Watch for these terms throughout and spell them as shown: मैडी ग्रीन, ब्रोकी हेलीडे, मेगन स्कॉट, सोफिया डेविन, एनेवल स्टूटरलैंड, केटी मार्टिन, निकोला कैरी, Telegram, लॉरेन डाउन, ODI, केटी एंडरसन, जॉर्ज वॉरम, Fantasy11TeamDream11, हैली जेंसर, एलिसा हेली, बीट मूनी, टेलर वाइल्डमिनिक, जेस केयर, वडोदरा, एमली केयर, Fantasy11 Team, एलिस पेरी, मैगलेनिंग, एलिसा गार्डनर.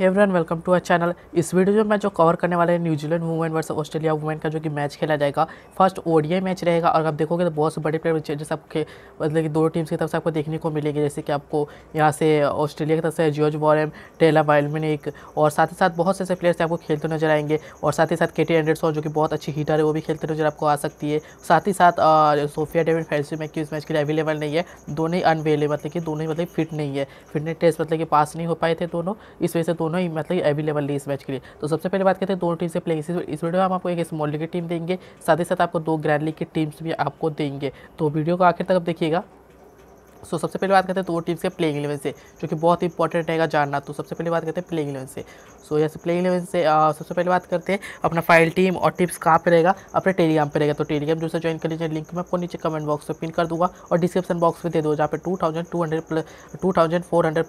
Everyone welcome to our channel. इस video में जो कवर करने वाले हैं New Zealand women versus Australia women का जो कि मैच खेला जाएगा, फर्स्ट ओडीआई मैच रहेगा। और आप देखोगे तो बहुत से बड़े प्लेयर चेंजेस आपके मतलब कि दोनों टीम्स की तरफ से आपको देखने को मिलेगी। जैसे कि आपको यहाँ से ऑस्ट्रेलिया की तरफ से जॉर्ज वॉरम, टेलर वाइल्डमिनिक और साथ ही साथ बहुत से ऐसे प्लेयर्स आपको खेलते नजर आएंगे। और साथ ही साथ केटी एंडरसन जो कि बहुत अच्छी हीटर है वो भी खेलते नजर आपको आ सकती है। साथ ही साथ सोफिया डेविन फैल्सी में इस मैच के लिए अवेलेबल नहीं है, दोनों ही अनवेलेबल मतलब कि दोनों ही मतलब फिट नहीं है, फिटनेस टेस्ट मतलब कि पास नहीं हो पाए थे दोनों, इस वजह से दोनों ही मतलब अवेलेबल नहीं इस मैच के लिए। तो सबसे पहले बात करते हैं दोनों टीम से प्लेइंग। इस वीडियो में हम आपको एक स्मॉल लीग की टीम देंगे, साथ ही साथ आपको दो ग्रैंड लीग की टीम्स भी आपको देंगे। तो वीडियो को आखिर तक आप देखिएगा। सो सबसे पहले बात करते हैं दो टीम्स के प्लेइंग 11 से, जो कि बहुत इंपॉर्टेंट रहेगा जानना। तो सबसे पहले बात करते हैं प्लेइंग 11 से। सो यहाँ से प्लेइंग 11 से सबसे पहले बात करते हैं अपना फाइल टीम और टिप्स कहाँ पे रहेगा, अपने टेलीग्राम पे रहेगा। तो टेलीग्राम जो है ज्वाइन कर लीजिए, लिंक मैं आपको नीचे कमेंट बॉक्स में पिन कर दूँगा और डिस्क्रिप्शन बॉक्स में दे दो, जहाँ पे 2400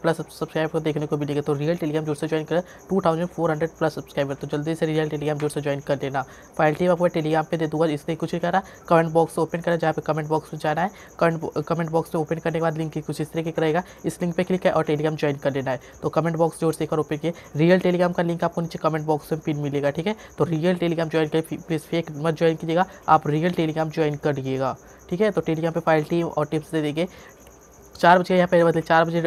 प्लस सब्सक्राइबर को देखने को मिलेगा। तो रियल टेलीग्राम जो से ज्वाइन करें 2400 प्लस सब्सक्राइबर, तो जल्दी से रियल टेलीग्राम जो से ज्वाइन कर लेना। फाइल टीम आपको टेलीग्राम पर दे दूँगा, इसलिए कुछ नहीं करा, कमेंट बॉक्स ओपन करें, जहाँ पे कमेंट बॉक्स में जाना है। कमेंट बॉक्स में ओपन करने लिंक की कुछ इस तरीके का रहेगा, इस लिंक पे क्लिक है और टेलीग्राम ज्वाइन कर लेना है। तो कमेंट बॉक्स जोर से एक और ओपन किए, रियल टेलीग्राम का लिंक आपको नीचे कमेंट बॉक्स में पिन मिलेगा, ठीक है। तो रियल टेलीग्राम ज्वाइन करिए, प्लीज़ फेक मत ज्वाइन कीजिएगा, आप रियल टेलीग्राम ज्वाइन करिएगा, ठीक है। तो टेलीग्राम पे फाइल टीम और टिप्स दे देंगे। 4 बजे यहाँ पे मतलब 4 बजे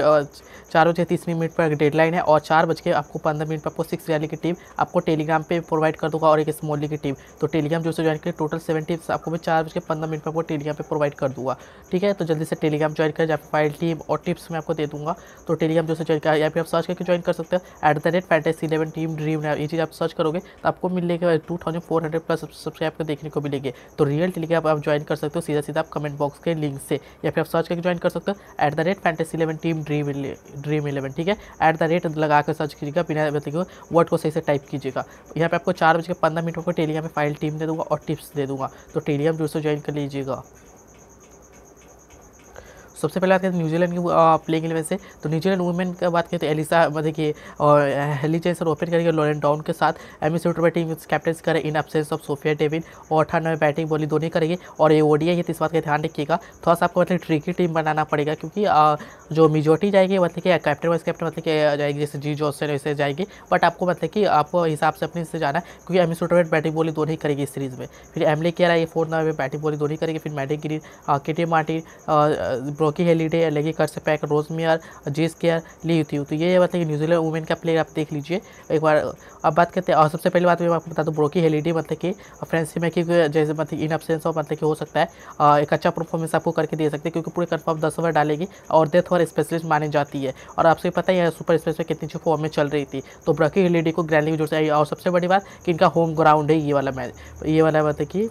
30 मिनट पर डेडलाइन है और 4 बज के आपको 15 मिनट पर आपको 6 रैली की टीम आपको टेलीग्राम पे प्रोवाइड कर दूँगा और एक स्मॉल लीग की टीम। तो टेलीग्राम जो से ज्वाइन करें, टोटल 7 टीम्स आपको मैं 4 बज के 15 मिनट पर आपको टेलीग्राम पे प्रोवाइड कर दूँगा, ठीक है। तो जल्दी से टेलीग्राम ज्वाइन करें, जहाँ पे फाइल टीम और टिप्स मैं आपको दे दूँगा। तो टेलीग्राम जो से ज्वाइन करें, यहाँ पे आप सर्च करके ज्वाइन कर सकते हो @fantasy11 टीम ड्रीम। ये चीज़ आप सर्च करोगे तो आपको मिलेगा 2400 प्लस सब्सक्राइब को देखने को मिलेंगे। तो रियल टेलीग्राम आप ज्वाइन कर सकते हो सीधा आप कमेंट बॉक्स के लिंक से, या फिर आप सर्च करके ज्वाइन कर सकते हो @fantasy11 टीम ड्रीम 11, ठीक है। @ लगा कर सर्च कीजिएगा, बिना बताइए वर्ड को सही से टाइप कीजिएगा। यहाँ पे आपको 4 बज के 15 मिनट पर टेलीग्राम में फाइल टीम दे दूँगा और टिप्स दे दूँगा। तो टेलीग्राम जो से ज्वाइन कर लीजिएगा। सबसे पहले बात करते हैं न्यूजीलैंड की प्लेइंग 11 से। तो न्यूजीलैंड वुमेन की बात करें तो एलिसा मतलब कि और हेली जेसन ओपन करेंगे लॉरेन डाउन के साथ। एमी स्टूटर टीम कैप्टेंस करें in absence of सोफिया डेविन और 98 बैटिंग बॉलिंग दोनों करेंगे। और ये ओडीआई है, इस बात का ध्यान रखिएगा, थोड़ा सा आपको मतलब ट्रिकी टीम बनाना पड़ेगा, क्योंकि जो मेजोरिटी जाएगी मतलब कि कैप्टन वाइस कैप्टन मतलब कि जाएगी, जैसे जी जॉनसन वैसे जाएगी, बट आपको मतलब कि आपको हिसाब से अपने इससे जाना है, क्योंकि एमी स्टूटर बैटिंग बॉलिंग दोनों ही करेगी इस सीरीज़ में। फिर एमली केयर आई 4 नंबर में बैटिंग बॉलिंग दोनों करेगी। फिर मैडी ग्रीन, केटी मार्टिन, की हेलीडे, लेगी कर से पैक, रोज मेयर, जेस केयर, ली थी। तो ये मतलब न्यूजीलैंड वुमेन का प्लेयर आप देख लीजिए एक बार। अब बात करते हैं, और सबसे पहले बात मैं आपको बता दूं, ब्रोकी हेलीडे मतलब कि फ्रेंसी मैकी जैसे मतलब इन अब्सेंस ऑफ मतलब कि हो सकता है एक अच्छा परफॉर्मेंस आपको करके दे सकते हैं, क्योंकि पूरे कन्फर्म 10 ओवर डालेगी और डेथ ओवर स्पेशलिस्ट मानी जाती है। और आपसे पता है सुपर स्पेशलिस्ट कितनी अच्छी फॉर्म में चल रही थी। तो ब्रोकी हेलीडे को ग्रैंड लीग जोड़ से, और सबसे बड़ी बात कि इनका होम ग्राउंड है ये वाला मैच, ये वाला मतलब कि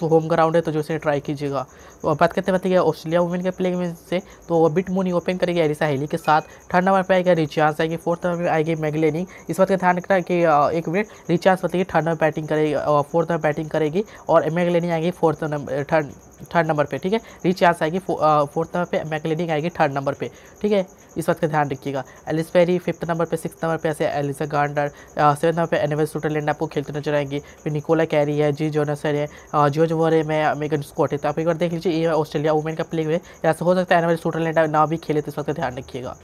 तो होम ग्राउंड है, तो जो उसे ट्राई कीजिएगा। और बात करते हैं बताइए ऑस्ट्रेलिया वुमेन के प्लेइंग 11 से। तो बिट मूनी ओपन करेगी एलिसा हेली के साथ। 3rd नंबर पे आएगा रिचार्स आएगी। 4th नंबर पे आएगी मैगलेनिंग। इस बात का ध्यान रखना है कि 1 मिनट रिचार्स बताइए 3rd नंबर बैटिंग करेगी, 4th नंबर बैटिंग करेगी और मैगलेनिंग आएगी 4th नंबर 3rd नंबर पे, ठीक है। रिचार्स आएगी 4th नंबर पे, मैगलेनिंग आएगी 3rd नंबर पे, ठीक है। इस बात का ध्यान रखिएगा। एलिस पेरी 5th नंबर पे, 6th नंबर पे ऐसे एलिसा गार्डनर, 7th नंबर पे एनेवल स्टूटरलैंड आपको खेलते नजर आएंगी। फिर निकोला कैरी है, जी जोनासन है, जॉर्ज वॉरे में मेगन स्कॉट है। तो आप एक बार देख लीजिए ये ऑस्ट्रेलिया वुमेन का प्लेइंग है, या हो सकता है एनेवल स्टूटरलैंड ना भी खेले, तो इस बात का ध्यान रखिएगा।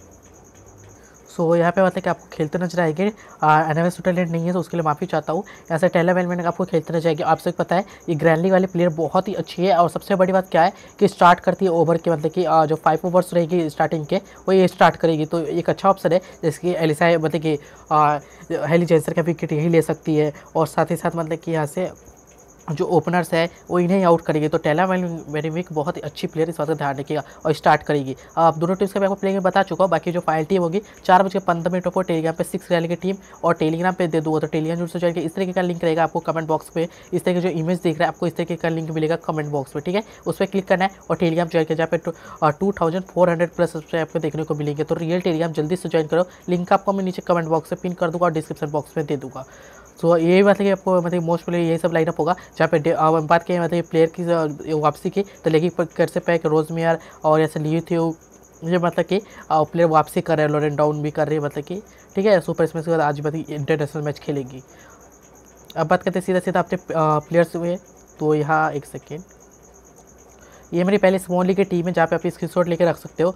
सो यहाँ पे मतलब कि आपको खेलते नजर आएंगे, एनेवल स्टूटरलैंड नहीं है तो उसके लिए माफ़ी चाहता हूँ। यहाँ से टेलर वाइल्डमिनिक आपको खेलते नजर आएगी। आपसे पता है ये ग्रैंड लीग वाली प्लेयर बहुत ही अच्छी है, और सबसे बड़ी बात क्या है कि स्टार्ट करती है ओवर के मतलब कि जो 5 ओवर्स रहेगी स्टार्टिंग के वो ये स्टार्ट करेगी। तो एक अच्छा ऑप्शन है, जैसे कि एलिसा मतलब कि हेली जेसन का विकेट यही ले सकती है, और साथ ही साथ मतलब कि यहाँ से जो ओपनर्स है वो इन्हें ही आउट करेगी। तो टेलर वाइल्डमिनिक बहुत ही अच्छी प्लेयर, इस बात का ध्यान रखिएगा, और स्टार्ट करेगी। आप दोनों टीम्स का मैं आपको प्लेइंग बता चुका हूँ। बाकी जो फाइल टीम होगी 4 बज के 15 मिनट पर टेलीग्राम पे 6 रैली की टीम और टेलीग्राम पे दे दूँगा। तो टेलीग्राम जो चाहिए इस तरीके का लिंक रहेगा, आपको कमेंट बॉक्स पे इस तरीके जो इमेज दिख रहा है आपको इस तरीके का लिंक मिलेगा कमेंट बॉक्स में, ठीक है। उस पर क्लिक करना है और टेलीग्राम ज्वाइन किया, जहाँ पे 2400 प्लस सब्सक्राइब आपको देखने को मिलेंगे। तो रियल टेलीग्राम जल्दी से ज्वाइन करो, लिंक आपको मैं नीचे कमेंट बॉक्स से पिन कर दूँगा और डिस्क्रिप्शन बॉक्स में दे दूँगा। तो ये मतलब कि आपको मतलब मोस्ट प्लेयर यही सब लाइनअप होगा, जहाँ पे बात करें मतलब प्लेयर की वापसी की तो लेकिन कर से पैक, रोज मेयर और ऐसे लिए थे ये मतलब कि प्लेयर वापसी कर रहे हैं, लॉरेन डाउन भी कर रहे हैं मतलब कि, ठीक है। सुपर स्मैश के बाद आज मतलब इंटरनेशनल मैच खेलेगी। अब बात करते हैं सीधा सीधा अपने प्लेयर्स हुए। तो यहाँ एक सेकेंड, ये मेरी पहले स्मॉल लीग की टीम है, जहाँ पे आप स्क्रीनशॉट लेकर रख सकते हो,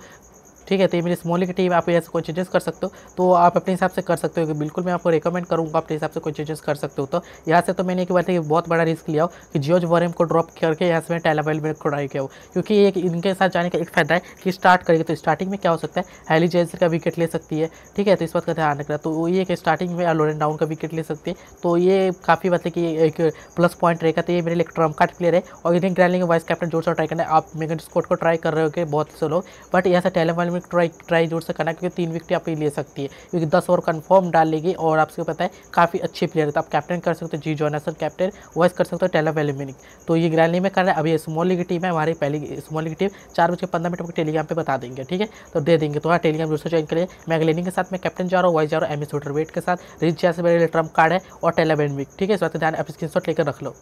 ठीक है। तो ये मेरी स्मॉल की टीम, आप ऐसे कोई चेंजेस कर सकते हो तो आप अपने हिसाब से कर सकते हो, बिल्कुल मैं आपको रिकमेंड करूँगा अपने हिसाब से कोई चेंजेस कर सकते हो। तो यहाँ से तो मैंने एक बात बहुत बड़ा रिस्क लिया हो कि जियोज वॉरेम को ड्रॉप करके यहाँ से मैं टेलावेल में ट्राई किया हो, क्योंकि एक इनके साथ जाने का एक फायदा है कि स्टार्ट करेगी तो स्टार्टिंग में क्या हो सकता है, हैली जेंसर का विकेट ले सकती है, ठीक है। तो इस बात का ध्यान रखना, तो ये एक स्टार्टिंग में लोरेन डाउन का विकेट ले सकती है, तो ये काफ़ी मतलब कि एक प्लस पॉइंट रहेगा। तो ये मेरे लिए ट्रम्प कार्ड प्लेयर है। और इंडियन ग्रैंडलिंग वाइस कैप्टन जोर से ट्राई करना है, आप मेगन स्कॉट को ट्राई कर रहे हो कि बहुत से लोग, बट यहाँ से टेलीवेल में ट्राई जोर से करना, क्योंकि 3 विकेट आप ले सकती है, क्योंकि 10 ओवर कन्फर्म डाल लेगी। और आपको पता है काफ़ी अच्छी प्लेयर है, तो आप कैप्टन कर सकते हो, जी जॉनसन कैप्टन वाइस कर सकते हो टेलीवेल में। तो ये ग्रैंडलिंग में कर रहा है। अभी स्मॉल लीग की टीम है हमारी, पहली स्मॉल लीग की टीम 4:15 पर टेलीग्राम पर बता देंगे, ठीक है। तो दे देंगे, तो हाँ टेलीग्राम जोर से ज्वाइन करिए। मैगलेनिंग के साथ मैं कैप्टन जा रहा हूँ, वाइस जा रहा हूँ एम एस वेटरवेट के साथ, रिच जैसे मेरे लिए ट्रम्प कार्ड है और टेलीवेल में, ठीक है। इस बात का ध्यान आप स्क्रीनशॉट लेकर रख लो,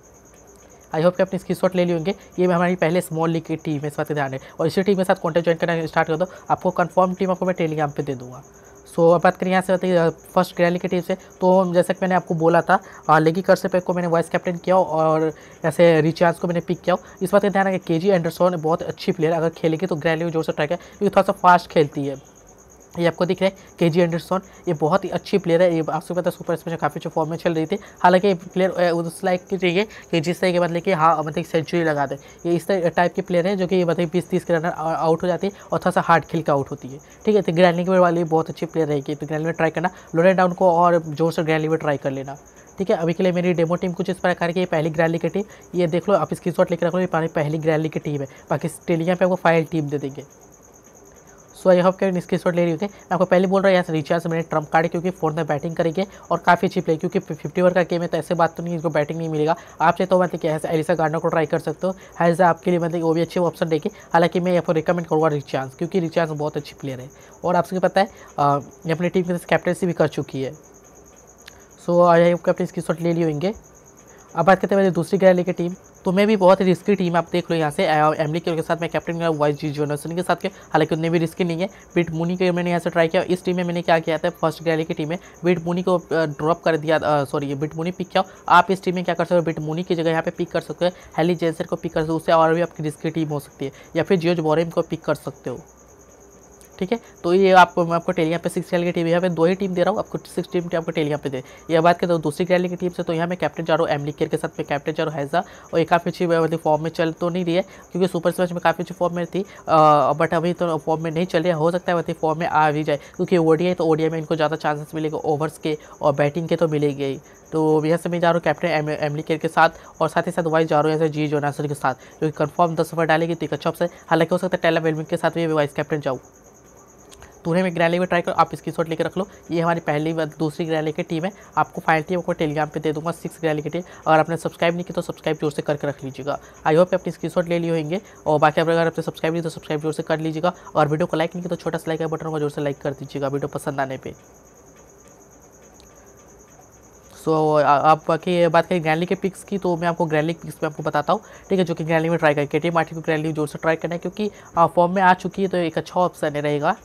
आई होप कि अपनी स्क्रीनशॉट ले लिए होंगे। ये हमारी पहले स्मॉल लीग की टीम है, इस बात का ध्यान है। और इसी टीम के साथ कॉन्टैक्ट ज्वाइन करना स्टार्ट कर दो, आपको कंफर्म टीम आपको मैं टेलीग्राम पे दे दूँगा। सो अब बात करें यहाँ से बताइए फर्स्ट ग्रैंडलिंग की टीम से, तो जैसा कि मैंने आपको बोला था लेगी कर्सपेक को मैंने वाइस कैप्टन किया और ऐसे रिचार्ज को मैंने पिक किया। इस बात का ध्यान है कि केजी एंडरसन बहुत अच्छी प्लेयर, अगर खेलेगी तो ग्रैंडलिंग जोर से ट्राई करें, क्योंकि थोड़ा सा फास्ट खेलती है। ये आपको दिख रहा है केजी एंडरसन, ये बहुत ही अच्छी प्लेयर है। ये आपको पता है सुपर स्पेशल काफ़ी अच्छे फॉर्म में चल रही थी, हालांकि प्लेयर उस लाइक की चाहिए कि जिस तरह के मतलब कि हाँ मतलब सेंचुरी लगा दे, ये इस तरह टाइप के प्लेयर है जो कि मतलब 20-30 के रनर आउट हो जाती है और थोड़ा सा हार्ड खेल के आउट होती है, ठीक है। तो ग्रैंडलिंग वाली बहुत अच्छी प्लेयर रहेगी, तो ग्रैंडलिंग में ट्राई करना, लोरेन डाउन को और जोर से ग्रैंडलिंग में ट्राई कर लेना, ठीक है। अभी के लिए मेरी डेमो टीम कुछ इस प्रकार की, पहली ग्रैंडलिंग की टीम, ये देख लो आप स्क्रीनशॉट लेकर रख लो, ये पहली ग्रैंडलिंग की टीम है। बाकी टेलीग्राम पर आपको फाइल टीम दे देंगे। सो आई होप कि स्क्रीनशॉट ले रही होगी। मैं आपको पहले बोल रहा हूँ यहाँ से रिचार्ज से मैंने ट्रम्प कार्ड, क्योंकि फोर्थ में बैटिंग करेंगे और काफ़ी अच्छी प्ले, क्योंकि 50 ओवर का गेम है, तो ऐसे बात तो नहीं इसको बैटिंग नहीं मिलेगा। आप चाहे तो मतलब कि ऐसे एलिसा गार्डनर को ट्राई कर सकते हो, ऐसा आपके लिए मतलब वो भी अच्छे ऑप्शन देगी। हालांकि मैं आपको रिकमेंड करूँगा रिचार्ज, क्योंकि रिचार्ज बहुत अच्छी प्लेयर है और आपको पता है ये अपनी टीम के साथ कैप्टनसी भी कर चुकी है। सो आई होप कि अपनी स्क्रीनशॉट ले लिए होंगे। अब बात करते हैं मेरी दूसरी ग्रैंडलिंग की टीम, तो मैं भी बहुत ही रिस्की टीम, आप देख लो यहाँ से एमली के साथ मैं कैप्टन किया, वाइस जी जोनसन के साथ के, हालांकि उतने भी रिस्की नहीं है। बीट मूनी के मैंने यहाँ से ट्राई किया। इस टीम में मैंने क्या किया था, फर्स्ट ग्रैंडलिंग की टीम में बीट मूनी को ड्रॉप कर दिया, सॉरी बीट मूनी पिक किया। आप इस टीम में क्या कर सकते हो, बीट मूनी की जगह यहाँ पे पिक कर सकते हो, हैली जेंसर को पिक कर सकते हो, उससे और भी आपकी रिस्की टीम हो सकती है, या फिर जियोज वॉरेम को पिक कर सकते हो, ठीक है। तो ये आपको मैं आपको टेलीग्राम पे 6 ग्रैंडलिंग की टीम, यहाँ पे 2 ही टीम दे रहा हूँ आपको, 6 टीम आपको टेलीग्राम पे दे। यह बात करता हूँ दूसरी ग्रैंडलिंग की टीम से, तो यहाँ मैं कैप्टन जा रहा हूँ एमली केयर के साथ, मैं कैप्टन जा रहा हूँ हैजा, और ये काफ़ी अच्छी मतलब फॉर्म में चल तो नहीं रही है, क्योंकि सुपर स्मैश में काफ़ी अच्छी फॉर्म में थी बट अभी तो फॉर्म में नहीं चल रही है, हो सकता है वैसे फॉर्म में आ भी जाए, क्योंकि ओडीआई तो ओडीआई में इनको ज़्यादा चांसेस मिलेगा ओवर्स के और बैटिंग के तो मिलेगी ही। तो यहाँ से मैं जा रहा हूँ कैप्टन एमली केयर के साथ, और साथ ही साथ वाइस जा रहा हूँ यहाँ से जी जोनासन के साथ, जो कि कन्फर्म 10 ओवर डालेगी, तो एक अच्छा ऑप्शन है। हालांकि हो सकता है टेला वेलमिंग के साथ भी वाइस कैप्टन जाऊँ। तूने में ग्रैंडलिंग में ट्राई करो, आप स्क्रीनशॉट लेकर रख लो। ये हमारी पहली दूसरी ग्रैंडलिंग की टीम है, आपको फाइल टीम को टेलीग्राम पे दे दूंगा, 6 ग्रैंडलिंग की टीम। अगर आपने सब्सक्राइब नहीं किया तो सब्सक्राइब जोर से करके रख लीजिएगा। आई होप अपनी स्क्रीनशॉट ले लिए होंगे। और बाकी अगर आपने सब्सक्राइब नहीं तो सब्सक्राइब जोर से कर लीजिएगा, और वीडियो को लाइक नहीं किया तो छोटा सा लाइक का बटन को जोर से लाइक कर दीजिएगा वीडियो पसंद आने पर। सो आप बाकी बात करें ग्रैंडलिंग के पिक्स की, तो मैं आपको ग्रैंडलिंग पिक्स में आपको बताता हूँ, ठीक है, जो कि ग्रैंडलिंग में ट्राई करें। केटी मार्टिन को ग्रैंडलिंग जोर से ट्राई करना है, क्योंकि फॉर्म में आ चुकी है, तो एक अच्छा ऑप्शन रहेगा।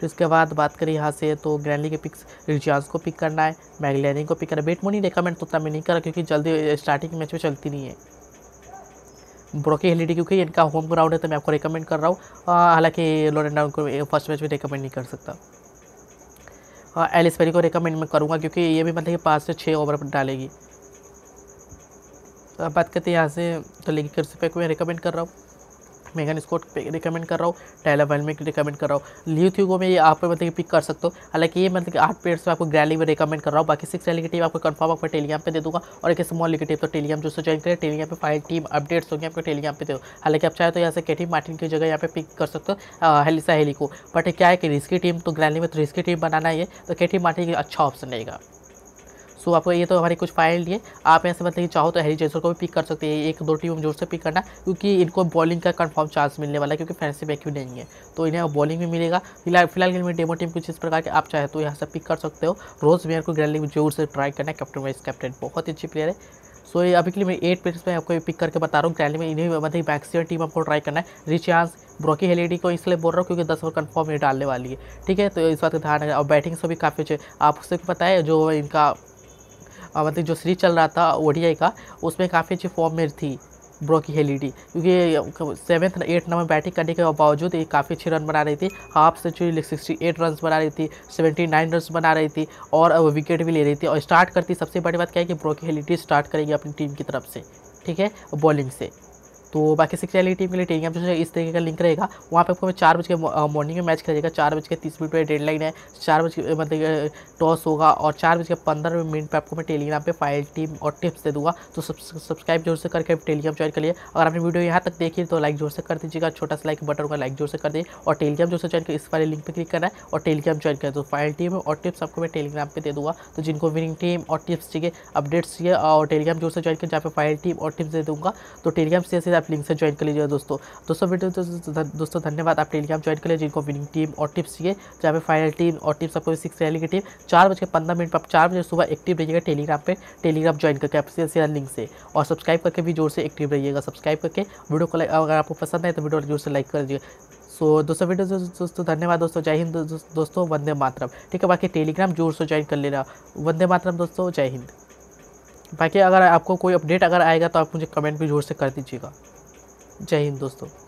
फिर उसके बाद बात करें यहाँ से, तो ग्रैंडलिंग के पिक्स रिचार्ज को पिक करना है, मैगलेनिंग को पिक करना है। बेट मोनी रिकमेंड तो उतना मैं नहीं करा, क्योंकि जल्दी स्टार्टिंग मैच में चलती नहीं है। ब्रोकी हेलिडी क्योंकि इनका होम ग्राउंड है, तो मैं आपको रिकमेंड कर रहा हूँ, हालांकि लोरेन डाउन को फर्स्ट मैच में रिकमेंड नहीं कर सकता। एलिस पेरी को रिकमेंड मैं करूँगा, क्योंकि ये भी मतलब कि 5 से 6 ओवर पर डालेगी। अब बात करते हैं यहाँ से, तो लेकिन कर्सपेक को मैं रिकमेंड कर रहा हूँ, मेगन स्कॉट रिकमेंड कर रहा हूँ, टायलर वेलमेक रिकमेंड कर रहा हूँ, ल्यू थ्यूगो में ये आप मतलब कि पिक कर सकते हो। हालांकि ये मतलब कि 8 प्लेयर्स में आपको ग्रैंडलिंग में रिकमेंड कर रहा हूँ। बाकी 6 ग्रैंडलिंग की टीम आपको कंफर्म आपको टेलीग्राम पे दे दूँगा, और एक स्मॉल लीग की टीम तो टेलीग्राम जो ज्वाइन करें, टेलीग्राम पे 5 टीम अपडेट्स होंगे आपको टेलीग्राम पे दे दो। हालांकि आप चाहे तो यहाँ से केटी मार्टिन की जगह यहाँ पे पिक कर सकते हो हेलिसा हेली को, बट क्या है कि रिस्की टीम, तो ग्रैंडलिंग में तो रिस्की टीम बनाना है, तो केटी मार्टिन अच्छा ऑप्शन रहेगा। तो आपको ये तो हमारी कुछ फाइल लिए, आप यहाँ से मतलब कि चाहो तो हैरी जेंसर को भी पिक कर सकते हैं। 1-2 टीम जोर से पिक करना, क्योंकि इनको बॉलिंग का कंफर्म चांस मिलने वाला है, क्योंकि फैंसी बैक नहीं है, तो इन्हें बॉलिंग भी मिलेगा। फिलहाल के लिए डेमो टीम कुछ इस प्रकार के, आप चाहे तो यहाँ से पिक कर सकते हो। रोज मेयर को ग्रैंडलिंग में जोर से ट्राई करना है, कैप्टन वाइस कैप्टन बहुत अच्छी प्लेयर है। सो अभी के लिए मैं 8 प्लेयर्स में आपको पिक करके बता रहा हूँ ग्रैंडलिंग में, इन्हें मतलब मैक्सिमम टीम आपको ट्राई करना है। रिचार्ज ब्रोकी हेलिडी को इसलिए बोल रहा हूँ क्योंकि 10 ओवर कन्फर्म ये डालने वाली है, ठीक है। तो इस बात का ध्यान है। और बैटिंग से भी काफ़ी अच्छे, आपको पता है जो इनका मतलब जो सीरीज चल रहा था ओडीआई का, उसमें काफ़ी अच्छी फॉर्म में थी, ब्रोकिहेलिटी, क्योंकि 7th 8th नंबर बैटिंग करने के बावजूद ये काफ़ी अच्छे रन बना रही थी। हाफ सेंचुरी 68 रन बना रही थी, 79 रन बना रही थी और विकेट भी ले रही थी। और स्टार्ट करती सबसे बड़ी बात क्या है कि ब्रोकिहेलिटी स्टार्ट करेगी अपनी टीम की तरफ से, ठीक है, बॉलिंग से। तो बाकी 6 टीम के लिए टेलीग्राम जो है इस तरीके का लिंक रहेगा, वहाँ पे आपको 4 बजे मॉर्निंग में मैच खेलेगा। 4:30 पर डेडलाइन है, 4 बजे मतलब टॉस होगा और 4:15 पर आपको मैं टेलीग्राम पे फाइल, टीम और टिप्स दे दूँगा। तो सब्सक्राइब जरूर से करके टेलीग्राम ज्वाइन करिए। अगर आपने वीडियो यहाँ तक देखी तो लाइक जोर से कर दीजिएगा, छोटा सा लाइक बटन होगा, लाइक जोर से कर दिए। और टेलीग्राम जोर से ज्वाइन कर, इस वाले लिंक पर क्लिक करना है और टेलीग्राम ज्वाइन करें। तो फाइल, टीम और टिप्स आपको मैं टेलीग्राम पर दे दूँगा। तो जिनको विनिंग टीम और टिप्स चाहिए, अपडेट्स चाहिए और टेलीग्राम जोर से ज्वाइन करें, जहाँ पर फाइल, टीम और टिप्स दे दूँगा। तो टेलीग्राम से आप लिंक से ज्वाइन कर लीजिएगा दोस्तों धन्यवाद। आप टेलीग्राम ज्वाइन कर लीजिए जिनको विनिंग टीम और टिप्स चाहिए, जहाँ पे फाइनल टीम और टिप्स आपको 6 रैली की टीम। 4:15 पर आप 4 बजे सुबह एक्टिव रहिएगा टेलीग्राम पे, टेलीग्राम ज्वाइन करके आप से लिंक से और सब्सक्राइब करके भी जोर से एक्टिव रहिएगा। सब्सक्राइब करके वीडियो को, अगर आपको पसंद आए तो वीडियो जोर से लाइक कर दीजिएगा। दोस्तों धन्यवाद दोस्तों, जय हिंद दोस्तों, वंदे मातरम, ठीक है। बाकी टेलीग्राम जोर से ज्वाइन कर लेना, वंदे मातरम दोस्तों, जय हिंद। बाकी अगर आपको कोई अपडेट अगर आएगा तो आप मुझे कमेंट भी जोर से कर दीजिएगा। जय हिंद दोस्तों।